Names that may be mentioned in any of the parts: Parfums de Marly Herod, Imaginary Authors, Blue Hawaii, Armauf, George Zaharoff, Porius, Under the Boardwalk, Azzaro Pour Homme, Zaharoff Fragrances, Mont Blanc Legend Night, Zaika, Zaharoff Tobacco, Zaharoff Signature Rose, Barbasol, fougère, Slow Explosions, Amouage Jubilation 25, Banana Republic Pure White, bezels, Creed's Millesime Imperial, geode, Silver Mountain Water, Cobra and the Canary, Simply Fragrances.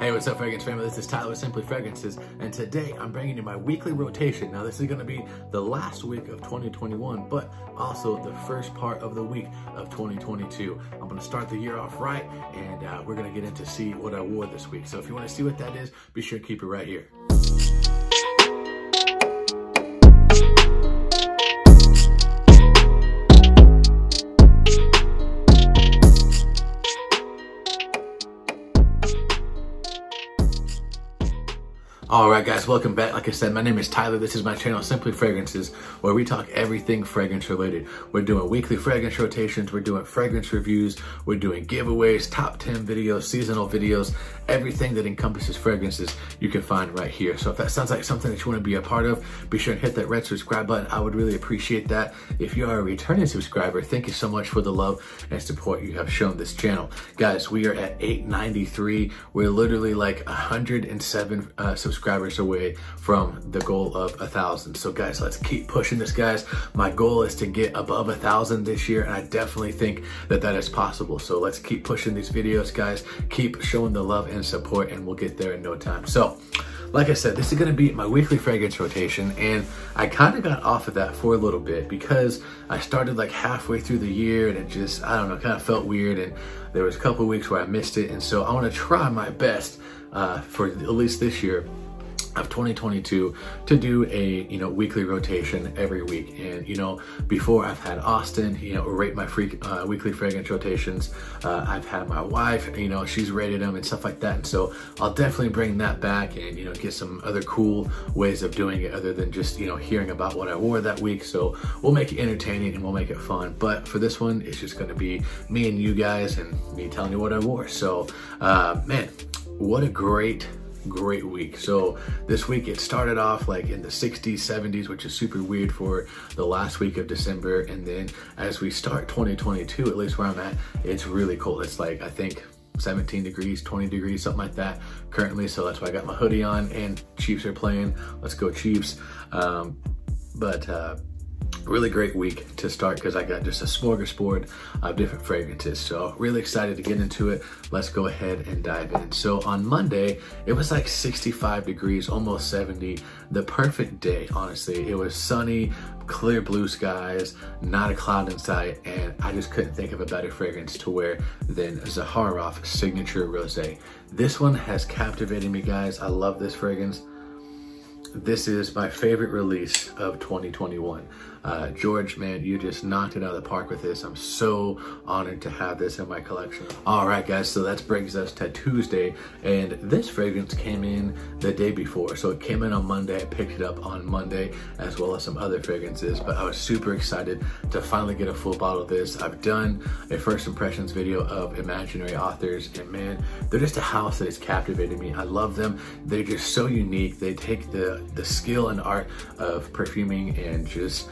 Hey, what's up, fragrance family? This is Tyler with Simply Fragrances, and today I'm bringing you my weekly rotation. Now, this is going to be the last week of 2021, but also the first part of the week of 2022. I'm going to start the year off right, and we're going to get into see what I wore this week. So if you want to see what that is, be sure to keep it right here. Alright guys, welcome back. Like I said, my name is Tyler. This is my channel, Simply Fragrances, where we talk everything fragrance related. We're doing weekly fragrance rotations, we're doing fragrance reviews, we're doing giveaways, top 10 videos, seasonal videos, everything that encompasses fragrances you can find right here. So if that sounds like something that you want to be a part of, be sure to hit that red subscribe button. I would really appreciate that. If you are a returning subscriber, thank you so much for the love and support you have shown this channel. Guys, we are at 893. We're literally like 107 subscribers away from the goal of 1,000. So guys, let's keep pushing this, guys. My goal is to get above 1,000 this year, and I definitely think that that is possible. So let's keep pushing these videos, guys. Keep showing the love and support, and we'll get there in no time. So like I said, this is going to be my weekly fragrance rotation, and I kind of got off of that for a little bit because I started like halfway through the year, and it just, I don't know, kind of felt weird, and there was a couple weeks where I missed it. And so I want to try my best for at least this year of 2022 to do a, you know, weekly rotation every week. And, you know, before I've had Austin, you know, rate my weekly fragrance rotations. I've had my wife, you know, she's rated them and stuff like that. And so I'll definitely bring that back and, you know, get some other cool ways of doing it other than just, you know, hearing about what I wore that week. So we'll make it entertaining and we'll make it fun. But for this one, it's just going to be me and you guys and me telling you what I wore. So, man, what a great week. So this week it started off like in the 60s 70s, which is super weird for the last week of December, and then as we start 2022, at least where I'm at, it's really cold. It's like I think 17 degrees, 20 degrees, something like that currently. So that's why I got my hoodie on, and Chiefs are playing. Let's go Chiefs. Really great week to start because I got just a smorgasbord of different fragrances. So really excited to get into it. Let's go ahead and dive in. So on Monday, it was like 65 degrees, almost 70. The perfect day, honestly. It was sunny, clear blue skies, not a cloud in sight, and I just couldn't think of a better fragrance to wear than Zaharoff Signature Rose. This one has captivated me, guys. I love this fragrance. This is my favorite release of 2021. George, man, you just knocked it out of the park with this. I'm so honored to have this in my collection. All right, guys, so that brings us to Tuesday, and this fragrance came in the day before. So it came in on Monday. I picked it up on Monday, as well as some other fragrances, but I was super excited to finally get a full bottle of this. I've done a first impressions video of Imaginary Authors, and man, they're just a house that has captivated me. I love them. They're just so unique. They take the skill and art of perfuming and just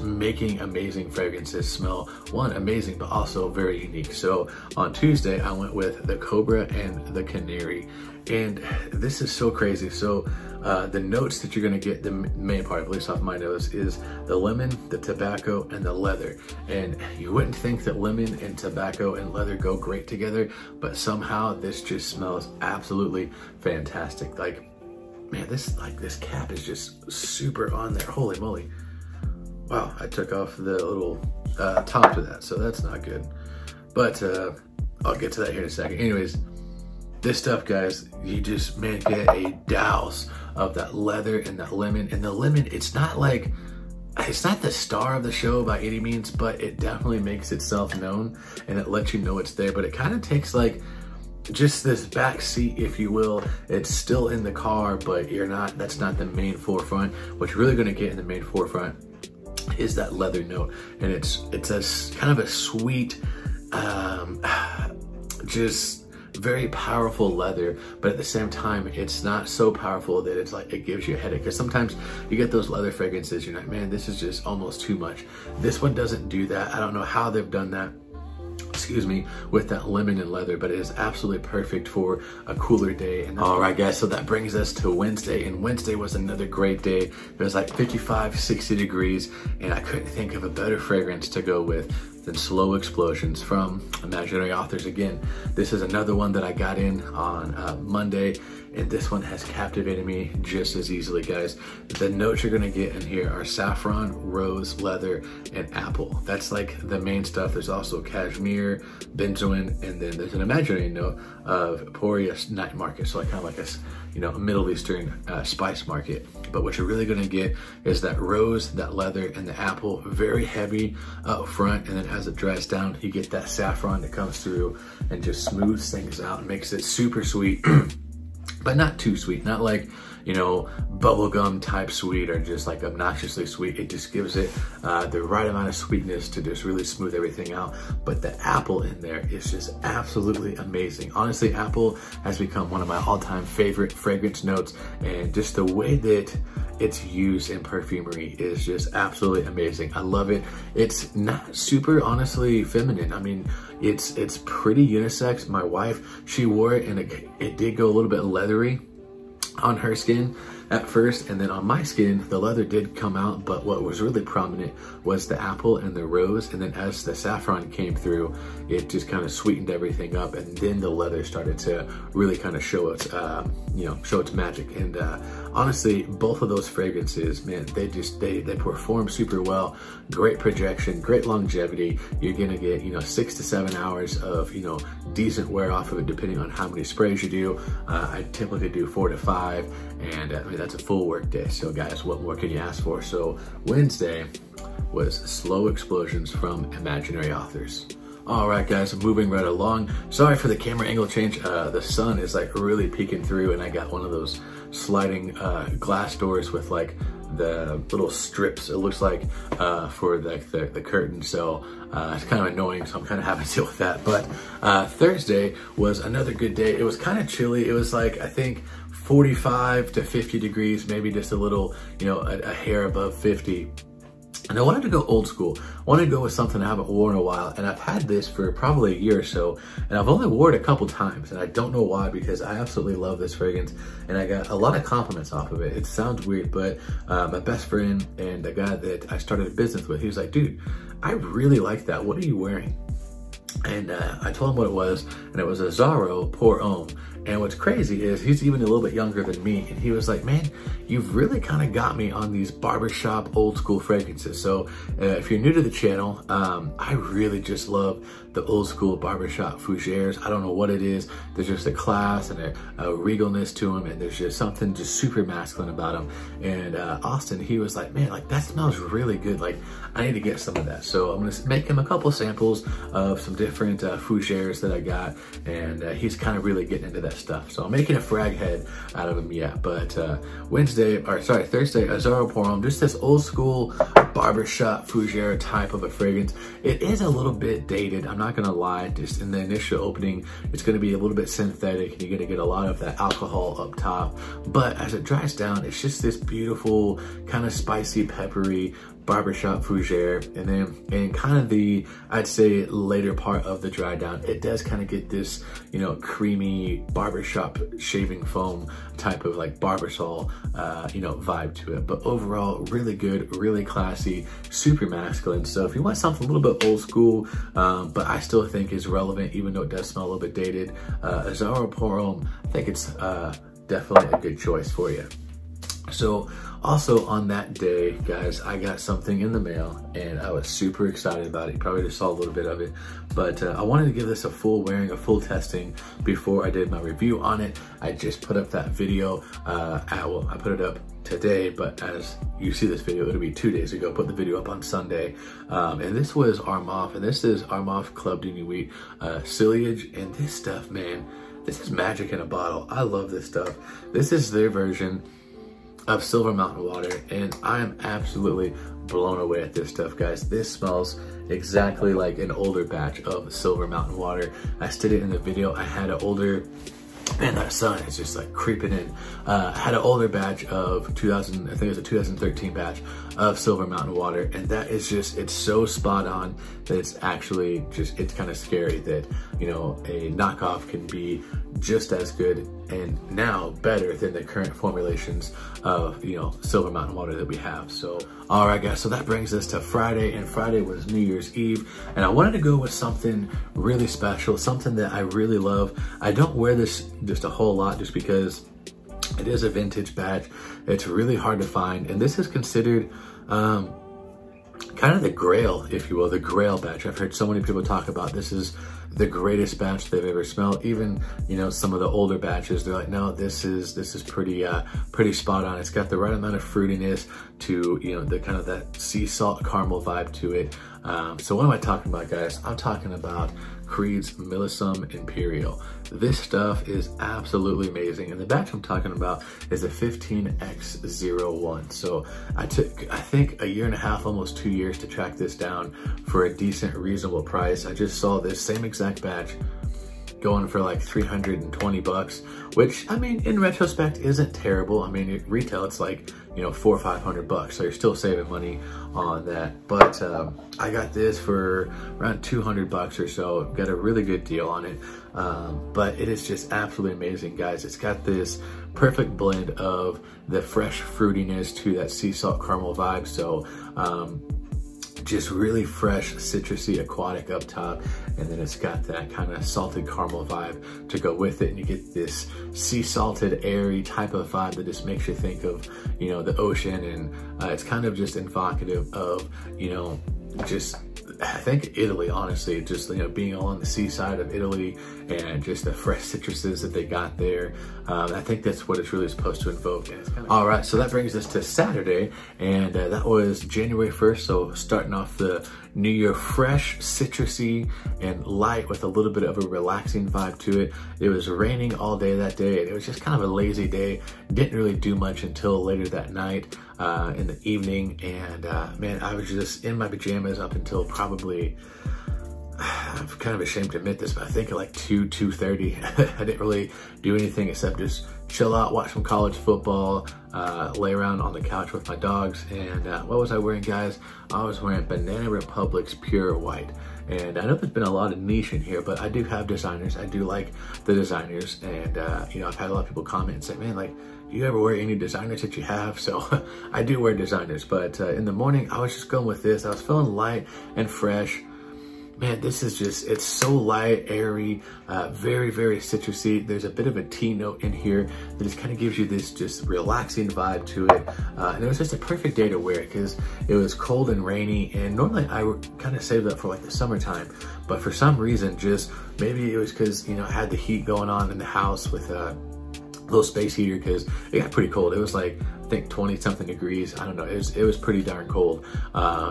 making amazing fragrances smell, one, amazing, but also very unique. So on Tuesday, I went with the Cobra and the Canary. And this is so crazy. So the notes that you're gonna get, the main part, at least off my nose, is the lemon, the tobacco, and the leather. And you wouldn't think that lemon and tobacco and leather go great together, but somehow this just smells absolutely fantastic. Like, man, this cap is just super on there. Holy moly. Wow, I took off the little top to that, so that's not good. But I'll get to that here in a second. Anyways, this stuff, guys, you just, man, get a douse of that leather and that lemon. And the lemon, it's not like, it's not the star of the show by any means, but it definitely makes itself known, and it lets you know it's there. But it kind of takes like just this back seat, if you will. It's still in the car, but you're not, that's not the main forefront. What you're really gonna get in the main forefront is that leather note, and it's a kind of a sweet, just very powerful leather, but at the same time, it's not so powerful that it's like it gives you a headache. Because sometimes you get those leather fragrances, you're like, man, this is just almost too much. This one doesn't do that. I don't know how they've done that, excuse me, with that lemon and leather, but it is absolutely perfect for a cooler day. And all right, guys, so that brings us to Wednesday, and Wednesday was another great day. It was like 55, 60 degrees, and I couldn't think of a better fragrance to go with Then Slow Explosions from Imaginary Authors again. This is another one that I got in on Monday, and this one has captivated me just as easily, guys. The notes you're gonna get in here are saffron, rose, leather, and apple. That's like the main stuff. There's also cashmere, benzoin, and then there's an imaginary note of Porius night market. So like kind of like a, you know, Middle Eastern spice market. But what you're really gonna get is that rose, that leather, and the apple, very heavy up front. And then as it dries down, you get that saffron that comes through and just smooths things out and makes it super sweet. But not too sweet, not like, you know, bubblegum type sweet or just like obnoxiously sweet. It just gives it the right amount of sweetness to just really smooth everything out. But the apple in there is just absolutely amazing. Honestly, apple has become one of my all-time favorite fragrance notes, and just the way that it's used in perfumery is just absolutely amazing. I love it. It's not super, honestly, feminine. I mean, it's pretty unisex. My wife, she wore it and it did go a little bit leathery on her skin at first, and then on my skin the leather did come out, but what was really prominent was the apple and the rose, and then as the saffron came through, it just kind of sweetened everything up, and then the leather started to really kind of show its show its magic. And honestly, both of those fragrances, man, they perform super well. Great projection, great longevity. You're gonna get, you know, 6 to 7 hours of, you know, decent wear off of it, depending on how many sprays you do. I typically do 4 to 5, and I mean, that's a full work day. So guys, what more can you ask for? So Wednesday was Slow Explosions from Imaginary Authors. All right, guys, moving right along. Sorry for the camera angle change. The sun is like really peeking through, and I got one of those sliding glass doors with like the little strips, it looks like, for the curtain. So it's kind of annoying, so I'm kind of having to deal with that. But Thursday was another good day. It was kind of chilly. It was like, I think, 45 to 50 degrees, maybe just a little, you know, a hair above 50. And I wanted to go old school. I wanted to go with something I haven't worn in a while. And I've had this for probably a year or so, and I've only worn it a couple times. And I don't know why, because I absolutely love this fragrance. And I got a lot of compliments off of it. It sounds weird, but my best friend and a guy that I started a business with, he was like, dude, I really like that. What are you wearing? And I told him what it was, and it was a Azzaro Pour Homme. And what's crazy is he's even a little bit younger than me, and he was like, man, you've really kind of got me on these barbershop old school fragrances. So if you're new to the channel, I really just love the old school barbershop fougères. I don't know what it is. There's just a class and a regalness to them, and there's just something just super masculine about them. And Austin, he was like, man, like that smells really good. Like I need to get some of that. So I'm gonna make him a couple samples of some different fougères that I got, and he's kind of really getting into that stuff. So I'm making a frag head out of them yet. But Thursday, Azzaro Pour Homme, just this old school barbershop fougère type of a fragrance. It is a little bit dated, I'm not gonna lie. Just in the initial opening, it's gonna be a little bit synthetic, and you're gonna get a lot of that alcohol up top. But as it dries down, it's just this beautiful, kind of spicy, peppery barbershop fougère. And then in kind of the, I'd say, later part of the dry down, it does kind of get this, you know, creamy barbershop shaving foam type of like barbasol, you know, vibe to it. But overall, really good, really classy, super masculine. So if you want something a little bit old school, but I still think is relevant, even though it does smell a little bit dated, Azzaro Pour Homme, I think it's definitely a good choice for you. So also on that day, guys, I got something in the mail, and I was super excited about it. You probably just saw a little bit of it, but I wanted to give this a full wearing, a full testing before I did my review on it. I just put up that video. I put it up today, but as you see this video, it'll be 2 days ago. Put the video up on Sunday. And this was Armauf, and this is Armauf Club Dewy Wheat Ciliage. And this stuff, man, this is magic in a bottle. I love this stuff. This is their version of Silver Mountain Water, and I am absolutely blown away at this stuff, guys. This smells exactly like an older batch of Silver Mountain Water. I stated in the video, I had an older, man, that sun is just like creeping in. I had an older batch of 2013 batch of Silver Mountain Water, and that is just, it's so spot on that it's actually just, it's kind of scary that, you know, a knockoff can be just as good and now better than the current formulations of, you know, Silver Mountain Water that we have. So, all right guys, so that brings us to Friday, and Friday was New Year's Eve, and I wanted to go with something really special, something that I really love. I don't wear this just a whole lot just because it is a vintage badge. It's really hard to find, and this is considered kind of the grail, if you will, the grail batch. I've heard so many people talk about this is the greatest batch they've ever smelled. Even, you know, some of the older batches, they're like, no, this is pretty spot on. It's got the right amount of fruitiness to, you know, the kind of that sea salt caramel vibe to it. So what am I talking about, guys? I'm talking about Creed's Millesime Imperial. This stuff is absolutely amazing. And the batch I'm talking about is a 15X01. So I took, I think, a year and a half, almost 2 years to track this down for a decent, reasonable price. I just saw this same exact batch going for like 320 bucks, which, I mean, in retrospect, isn't terrible. I mean, at retail, it's like, you know, 400 or 500 bucks. So you're still saving money on that. But I got this for around 200 bucks or so. Got a really good deal on it. But it is just absolutely amazing, guys. It's got this perfect blend of the fresh fruitiness to that sea salt caramel vibe. So, just really fresh, citrusy, aquatic up top, and then it's got that kind of salted caramel vibe to go with it, and you get this sea salted, airy type of vibe that just makes you think of, you know, the ocean, and it's kind of just evocative of, you know, just, I think, Italy, honestly, just, you know, being on the seaside of Italy and just the fresh citruses that they got there. I think that's what it's really supposed to invoke. And it's kind of all right, so that brings us to Saturday, and that was January 1st, so starting off the New Year fresh, citrusy, and light with a little bit of a relaxing vibe to it. It was raining all day that day, and it was just kind of a lazy day. Didn't really do much until later that night, in the evening, and man, I was just in my pajamas up until probably, I'm kind of ashamed to admit this, but I think at like 2:30, I didn't really do anything except just chill out, watch some college football, lay around on the couch with my dogs. And what was I wearing, guys? I was wearing Banana Republic's Pure White. And I know there's been a lot of niche in here, but I do have designers. I do like the designers. And, you know, I've had a lot of people comment and say, man, like, do you ever wear any designers that you have? So I do wear designers, but in the morning, I was just going with this. I was feeling light and fresh. Man, this is just, it's so light, airy, very, very citrusy. There's a bit of a tea note in here that just kind of gives you this just relaxing vibe to it. And it was just a perfect day to wear it because it was cold and rainy. And normally I would kind of save that for like the summertime, but for some reason, just maybe it was because, you know, I had the heat going on in the house with little space heater because it got pretty cold. It was like, I think 20 something degrees. I don't know, it was pretty darn cold.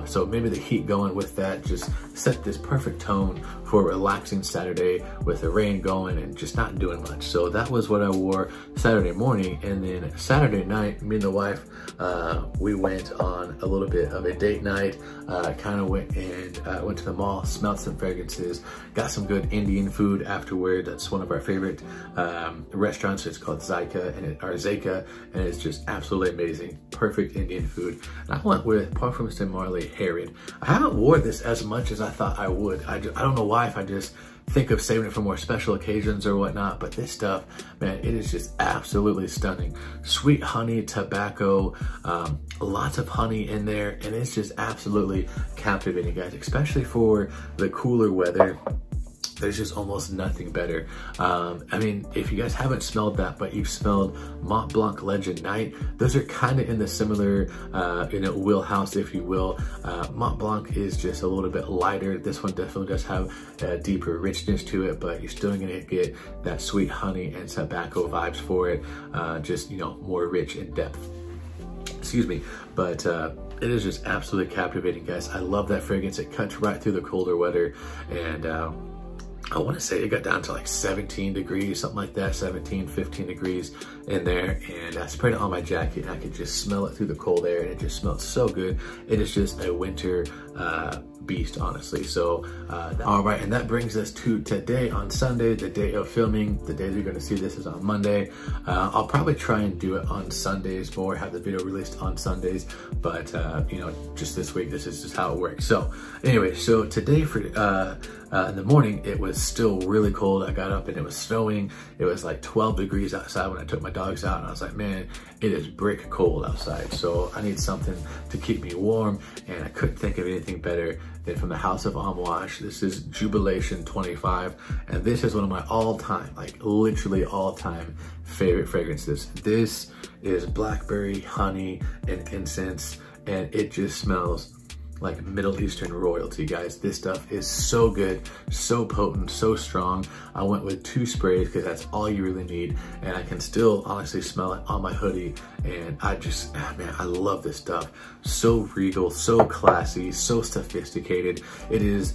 So maybe the heat going with that just set this perfect tone for a relaxing Saturday with the rain going and just not doing much. So that was what I wore Saturday morning. And then Saturday night, me and the wife, we went on a little bit of a date night, kind of went and went to the mall, smelled some fragrances, got some good Indian food afterward. That's one of our favorite restaurants. It's called Zaika, and it's just absolutely amazing. Perfect Indian food. And I went with Parfums de Marly Herod. I haven't worn this as much as I thought I would. I don't know why, if I just think of saving it for more special occasions or whatnot, but this stuff, man, it is just absolutely stunning. Sweet honey, tobacco, lots of honey in there, and it's just absolutely captivating, guys, especially for the cooler weather. There's just almost nothing better. I mean, if you guys haven't smelled that, but you've smelled Mont Blanc Legend Night, those are kind of in the similar, you know, wheelhouse, if you will. Mont Blanc is just a little bit lighter. This one definitely does have a deeper richness to it, but you're still gonna get that sweet honey and tobacco vibes for it. Just, you know, more rich in depth. Excuse me, but it is just absolutely captivating, guys. I love that fragrance. It cuts right through the colder weather, and I want to say it got down to like 17 degrees, something like that, 17, 15 degrees in there. And I sprayed it on my jacket, and I could just smell it through the cold air, and it just smelled so good. It is just a winter beast, honestly. So all right, and that brings us to today on Sunday, the day of filming. The day that you're going to see this is on Monday. I'll probably try and do it on Sundays more, have the video released on Sundays, but you know, just this week, this is just how it works. So anyway, so today for in the morning, it was still really cold. I got up and it was snowing. It was like 12 degrees outside when I took my dogs out, and I was like, man, it is brick cold outside. So I need something to keep me warm, and I couldn't think of anything better than from the house of Amouage. This is Jubilation 25, and this is one of my all-time, like literally all-time favorite fragrances. This is blackberry, honey, and incense, and it just smells like Middle Eastern royalty, guys. This stuff is so good, so potent, so strong. I went with 2 sprays because that's all you really need, and I can still honestly smell it on my hoodie, and I just, man, I love this stuff. So regal, so classy, so sophisticated. It is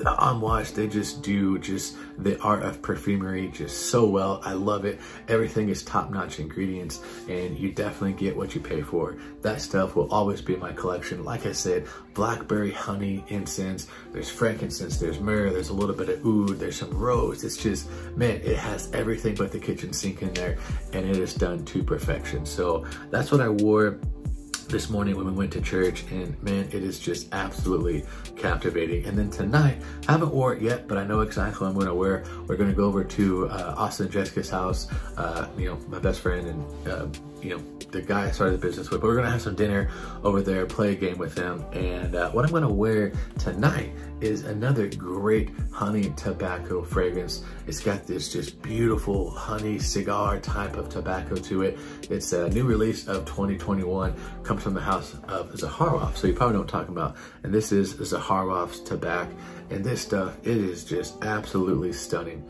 Amouage. They just do just the art of perfumery just so well. I love it. Everything is top-notch ingredients, and you definitely get what you pay for. That stuff will always be in my collection. Like I said, blackberry, honey, incense, there's frankincense, there's myrrh, there's a little bit of oud, there's some rose. It's just, man, it has everything but the kitchen sink in there, and it is done to perfection. So that's what I wore this morning when we went to church, and man, it is just absolutely captivating. And then tonight, I haven't wore it yet, but I know exactly what I'm gonna wear. We're gonna go over to Austin and Jessica's house, you know, my best friend, and you know, the guy I started the business with, but we're gonna have some dinner over there, play a game with them. And what I'm gonna wear tonight is another great honey tobacco fragrance. It's got this just beautiful honey cigar type of tobacco to it. It's a new release of 2021, comes from the house of Zaharoff, so you probably know what I'm talking about. And this is Zaharoff's Tobacco, and this stuff, it is just absolutely stunning.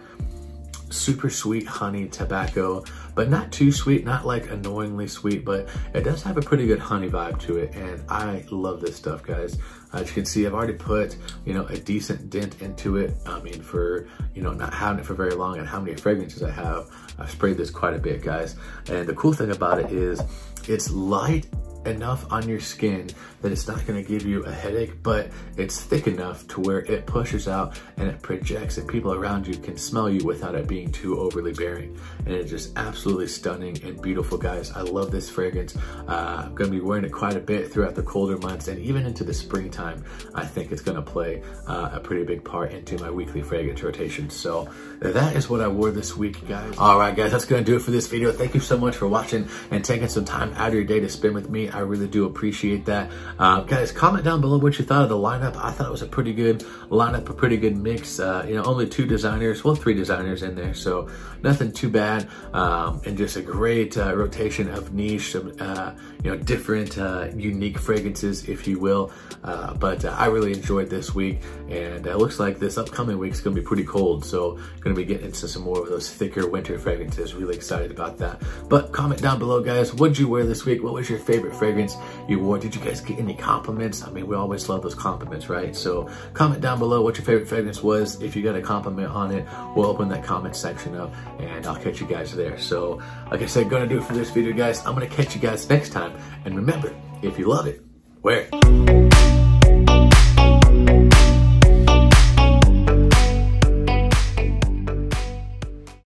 Super sweet honey tobacco, but not too sweet, not like annoyingly sweet, but it does have a pretty good honey vibe to it, and I love this stuff, guys. As you can see, I've already put, you know, a decent dent into it. I mean, for, you know, not having it for very long and how many fragrances I have, I've sprayed this quite a bit, guys. And the cool thing about it is it's light enough on your skin that it's not going to give you a headache, but it's thick enough to where it pushes out and it projects, and people around you can smell you without it being too overly bearing. And it's just absolutely stunning and beautiful, guys. I love this fragrance. I'm going to be wearing it quite a bit throughout the colder months, and even into the springtime. I think it's going to play a pretty big part into my weekly fragrance rotation. So that is what I wore this week, guys. All right, guys, that's going to do it for this video. Thank you so much for watching and taking some time out of your day to spend with me. I really do appreciate that. Guys, comment down below what you thought of the lineup. I thought it was a pretty good lineup, a pretty good mix. You know, only 2 designers, well, 3 designers in there, so nothing too bad. And just a great rotation of niche, some you know, different unique fragrances, if you will. But I really enjoyed this week, and it looks like this upcoming week's gonna be pretty cold, so gonna be getting into some more of those thicker winter fragrances. Really excited about that. But comment down below, guys, what'd you wear this week? What was your favorite fragrance you wore? Did you guys get any compliments? I mean, we always love those compliments, right? So comment down below what your favorite fragrance was. If you got a compliment on it, we'll open that comment section up, and I'll catch you guys there. So like I said, gonna do it for this video, guys. I'm gonna catch you guys next time, and remember, if you love it, wear it.